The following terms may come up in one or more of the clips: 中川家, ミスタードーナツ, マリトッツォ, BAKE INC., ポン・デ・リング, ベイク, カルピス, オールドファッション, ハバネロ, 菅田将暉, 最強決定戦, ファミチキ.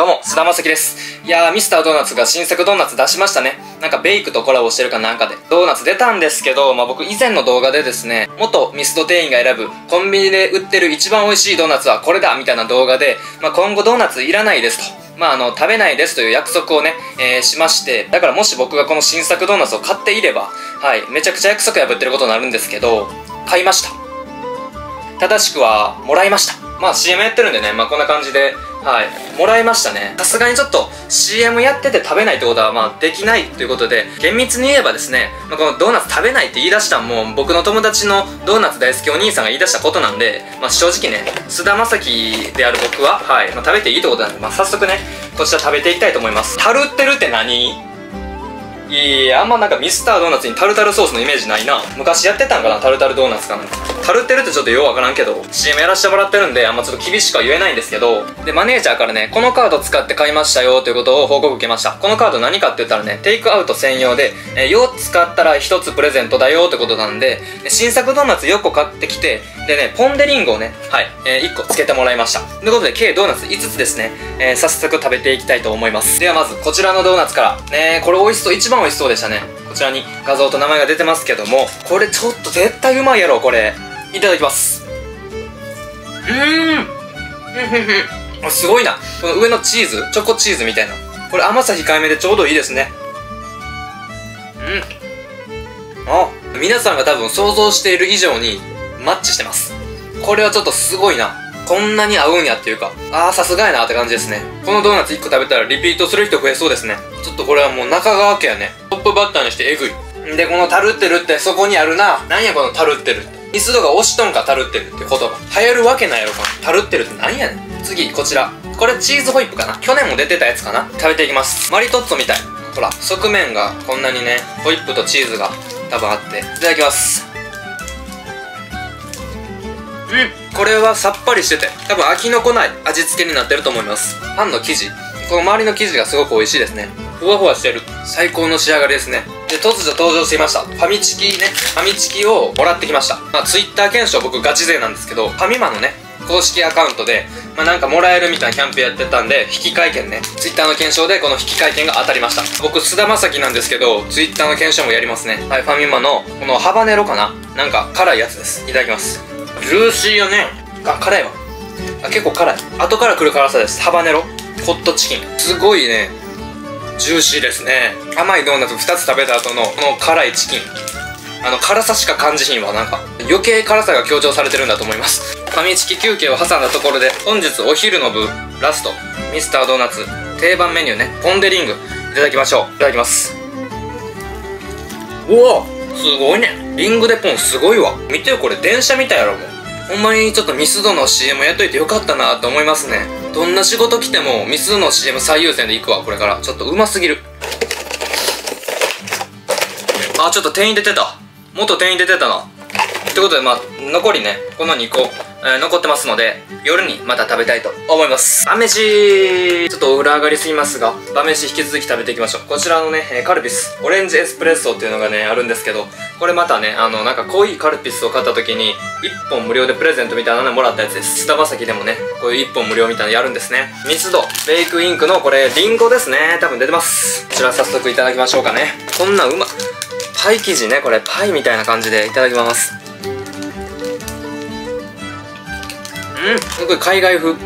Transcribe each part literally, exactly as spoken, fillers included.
どうも、菅田将暉です。いやー、ミスタードーナツが新作ドーナツ出しましたね。なんかベイクとコラボしてるかなんかで。ドーナツ出たんですけど、まあ僕以前の動画でですね、元ミスド店員が選ぶコンビニで売ってる一番美味しいドーナツはこれだみたいな動画で、まあ今後ドーナツいらないですと。まああの、食べないですという約束をね、えー、しまして、だからもし僕がこの新作ドーナツを買っていれば、はい、めちゃくちゃ約束破ってることになるんですけど、買いました。正しくは、もらいました。まあ シーエム やってるんでね、まあこんな感じで、はい、もらいましたね。さすがにちょっと シーエム やってて食べないってことはまあできないということで、厳密に言えばですね、まあ、このドーナツ食べないって言い出したのも僕の友達のドーナツ大好きお兄さんが言い出したことなんで、まあ正直ね、菅田将暉である僕は、はい、まあ、食べていいってことなんで、まあ早速ね、こちら食べていきたいと思います。タルってるって何？いや、あんまなんかミスタードーナツにタルタルソースのイメージないな。昔やってたんかな、タルタルドーナツかな。タルテルってちょっとようわからんけど、シーエム やらせてもらってるんで、あんまちょっと厳しくは言えないんですけど、で、マネージャーからね、このカード使って買いましたよということを報告受けました。このカード何かって言ったらね、テイクアウト専用で、えー、よっつ買ったらひとつプレゼントだよってことなんで、新作ドーナツよっこ買ってきて、でね、ポンデリングをね、はい、えー、いっこつけてもらいました。ということで、計ドーナツいつつですね、えー、早速食べていきたいと思います。ではまず、こちらのドーナツから、ね、これ美味しそう、一番美味しそうでしたね。こちらに画像と名前が出てますけども、これちょっと絶対うまいやろ、これ。いただきます。うーんすごいな。この上のチーズ、チョコチーズみたいな。これ甘さ控えめでちょうどいいですね。うん。あ、皆さんが多分想像している以上にマッチしてます。これはちょっとすごいな。こんなに合うんやっていうか、あーさすがやなって感じですね。このドーナツいっこ食べたらリピートする人増えそうですね。ちょっとこれはもう中川家やね。トップバッターにしてえぐい。んで、このタルってるってそこにあるな。なんやこのタルってるって。ミスドが押しとんかタルってるって言葉。流行るわけないやろか。タルってるってなんやねん。次、こちら。これチーズホイップかな。去年も出てたやつかな。食べていきます。マリトッツォみたい。ほら、側面がこんなにね、ホイップとチーズが多分あって。いただきます。うん。これはさっぱりしてて、多分飽きのこない味付けになってると思います。パンの生地。この周りの生地がすごく美味しいですね。ふわふわしてる。最高の仕上がりですね。で、突如登場していました。ファミチキね。ファミチキをもらってきました。まあ、ツイッター検証僕ガチ勢なんですけど、ファミマのね、公式アカウントで、まあ、なんかもらえるみたいなキャンペーンやってたんで、引換券ね。ツイッターの検証でこの引換券が当たりました。僕、菅田将暉なんですけど、ツイッターの検証もやりますね。はい、ファミマの、このハバネロかな？なんか辛いやつです。いただきます。ジューシーよね。あ、辛いわ。あ、結構辛い。後から来る辛さです。ハバネロ。ホットチキン。すごいね。ジューシーですね。甘いドーナツふたつ食べた後のこの辛いチキン、あの辛さしか感じひんわ。なんか余計辛さが強調されてるんだと思います。ファミチキ休憩を挟んだところで、本日お昼の部ラスト、ミスタードーナツ定番メニューね、ポン・デ・リングいただきましょう。いただきます。うわすごいね。リングでポンすごいわ。見てよ、これ電車みたいやろ。もうほんまにちょっとミスドの シーエム やっといてよかったなと思いますね。どんな仕事来てもミスドの シーエム 最優先で行くわ、これから。ちょっとうますぎる。あ、ちょっと店員出てた。元店員出てたな。ってことで、まあ残りね、このにこ、えー、残ってますので、夜にまた食べたいと思います。晩飯ちょっとお裏上がりすぎますが、晩飯引き続き食べていきましょう。こちらのね、カルピスオレンジエスプレッソっていうのがねあるんですけど、これまたね、あのなんか濃いカルピスを買った時にいっぽん無料でプレゼントみたいなのもらったやつです。菅田将暉でもね、こういういっぽん無料みたいなのやるんですね。ミスドベイクインクのこれリンゴですね。多分出てます。こちら早速いただきましょうかね。こんなんうまパイ生地ね、これパイみたいな感じでいただきます。うん、すごい海外風。うん、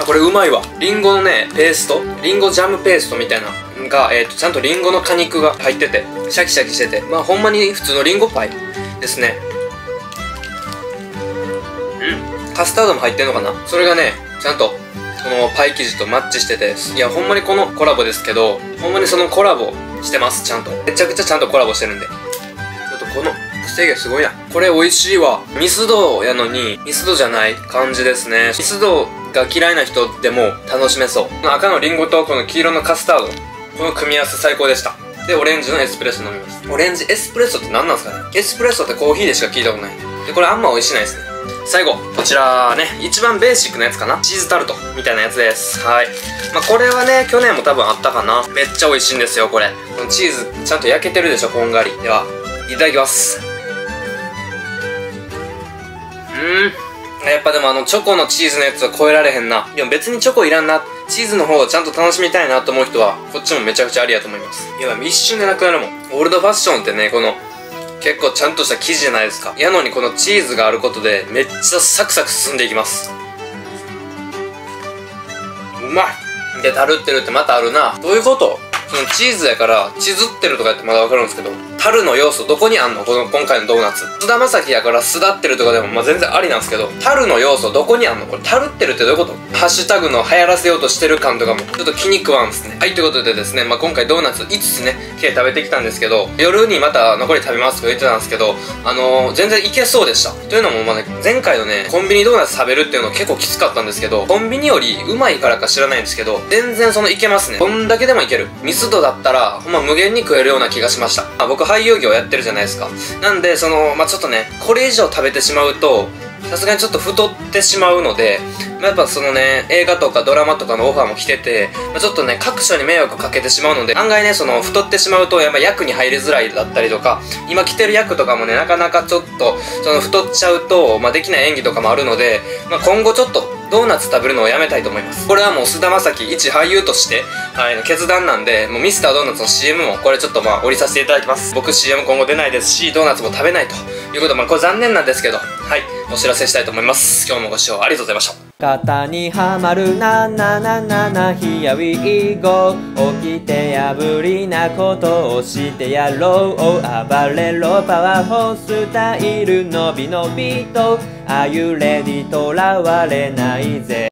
あ、これうまいわ。リンゴのねペースト、リンゴジャムペーストみたいなのが、えー、とちゃんとリンゴの果肉が入っててシャキシャキしてて、まあほんまに普通のリンゴパイですね。うん、カスタードも入ってんのかな。それがねちゃんとこのパイ生地とマッチしてて、いやほんまにこのコラボですけど、ほんまにそのコラボしてます。ちゃんとめちゃくちゃちゃんとコラボしてるんで、ちょっとこの癖がすごいな。これ美味しいわ。ミスドやのにミスドじゃない感じですね。ミスドが嫌いな人でも楽しめそう。この赤のリンゴとこの黄色のカスタード、この組み合わせ最高でした。でオレンジのエスプレッソ飲みます。オレンジエスプレッソって何なんですかね。エスプレッソってコーヒーでしか聞いたことないで、これあんま美味しないですね。最後こちらね、一番ベーシックなやつかな、チーズタルトみたいなやつです。はい、まあ、これはね去年も多分あったかな。めっちゃ美味しいんですよ。これこのチーズちゃんと焼けてるでしょ、こんがりで。はいただきます。うやっぱでもあのチョコのチーズのやつは超えられへんな。でも別にチョコいらんな、チーズの方をちゃんと楽しみたいなと思う人はこっちもめちゃくちゃありやと思います。やばい、一瞬でなくなるもん。オールドファッションってね、この結構ちゃんとした生地じゃないですか。やのにこのチーズがあることでめっちゃサクサク進んでいきます。うまいで、たるってるってまたあるな。どういうこと？そのチーズやからチズってるとかやってまだ分かるんですけど、タルの要素どこにあんの？この今回のドーナツ、菅田将暉やからすだってるとかでもまあ全然ありなんですけど、タルの要素どこにあんの？これタルってるってどういうこと？ハッシュタグの流行らせようとしてる感とかもちょっと気に食わんですね。はい、ということでですね、まあ、今回ドーナツいつつね計食べてきたんですけど、夜にまた残り食べますとか言ってたんですけど、あのー、全然いけそうでした。というのもまあ、ね、前回のねコンビニドーナツ食べるっていうの結構きつかったんですけど、コンビニよりうまいからか知らないんですけど全然そのいけますね。こんだけでもいける。ミスドだったらほんま無限に食えるような気がしました。まあ、僕俳優業やってるじゃないですか。なんでそのまあちょっとねこれ以上食べてしまうとさすがにちょっと太ってしまうので、まあ、やっぱそのね映画とかドラマとかのオファーも来てて、まあ、ちょっとね各所に迷惑かけてしまうので、案外ねその太ってしまうとやっぱ役に入りづらいだったりとか、今着てる役とかもねなかなかちょっとその太っちゃうと、まあ、できない演技とかもあるので、まあ、今後ちょっとドーナツ食べるのをやめたいと思います。これはもう菅田将暉一俳優として、はい、の決断なんで、もうミスタードーナツの シーエム もこれちょっとまあ降りさせていただきます。僕 シーエム 今後出ないですし、ドーナツも食べないということで、まあ、これ残念なんですけど、はいお知らせしたいと思います。今日もご視聴ありがとうございました。肩にはまるななななな Here we go、 起きて破りなことをしてやろう、暴れろパワーフルスタイル、伸び伸びとAre you ready？ とらわれないぜ。